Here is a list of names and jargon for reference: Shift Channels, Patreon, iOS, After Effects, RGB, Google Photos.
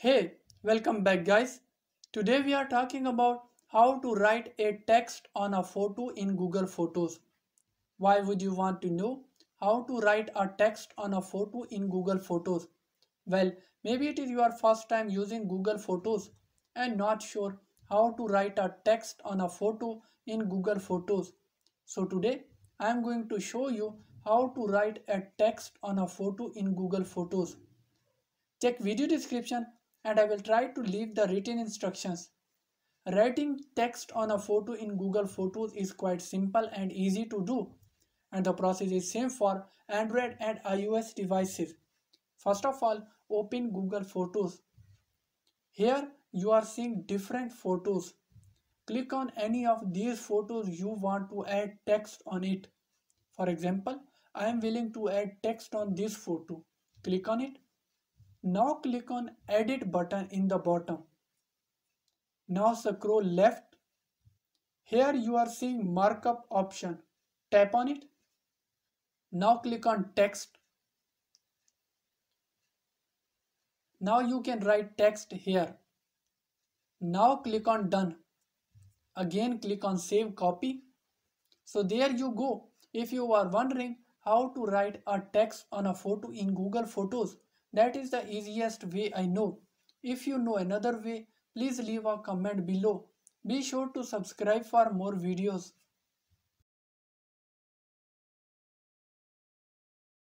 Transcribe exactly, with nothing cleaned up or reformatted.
Hey, welcome back guys. Today we are talking about how to write a text on a photo in Google Photos. Why would you want to know how to write a text on a photo in Google Photos? Well, maybe it is your first time using Google Photos and not sure how to write a text on a photo in Google Photos. So today I am going to show you how to write a text on a photo in Google Photos. Check video description and I will try to leave the written instructions. Writing text on a photo in Google Photos is quite simple and easy to do, and the process is same for Android and iOS devices. First of all, open Google Photos. Here you are seeing different photos. Click on any of these photos you want to add text on it. For example, I am willing to add text on this photo. Click on it. Now click on edit button in the bottom. Now scroll left. Here you are seeing markup option. Tap on it. Now click on text. Now you can write text here. Now click on done. Again click on save copy. So there you go. If you are wondering how to write a text on a photo in Google Photos, that is the easiest way I know. If you know another way, please leave a comment below. Be sure to subscribe for more videos.